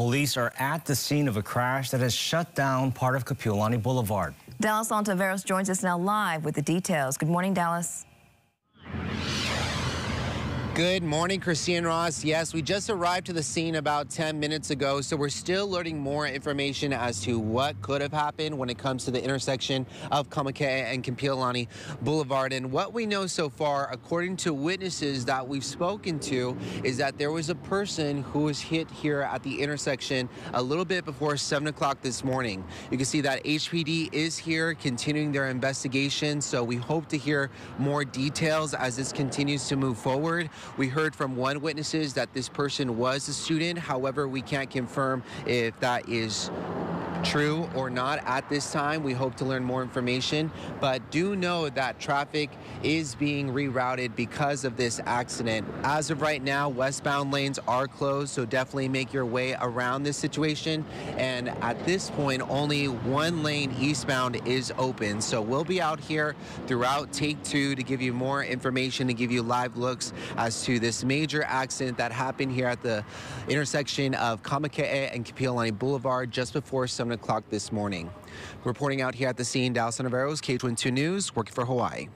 Police are at the scene of a crash that has shut down part of Kapiolani Boulevard. Dallas Ontiveros joins us now live with the details. Good morning, Dallas. Good morning, Christine Ross. Yes, we just arrived to the scene about 10 minutes ago, so we're still learning more information as to what could have happened when it comes to the intersection of Kamakee and Kapiolani Boulevard. And what we know so far, according to witnesses that we've spoken to, is that there was a person who was hit here at the intersection a little bit before 7 o'clock this morning. You can see that HPD is here continuing their investigation, so we hope to hear more details as this continues to move forward. We heard from one witness that this person was a student. However, we can't confirm if that is true or not at this time. We hope to learn more information, but do know that traffic is being rerouted because of this accident. As of right now, westbound lanes are closed, so definitely make your way around this situation. And at this point, only one lane eastbound is open. So we'll be out here throughout Take 2 to give you more information, to give you live looks as to this major accident that happened here at the intersection of Kamakee and Kapiolani Boulevard just before 7 o'clock this morning. Reporting out here at the scene, Dallas Navarro, KHON2 News, working for Hawaii.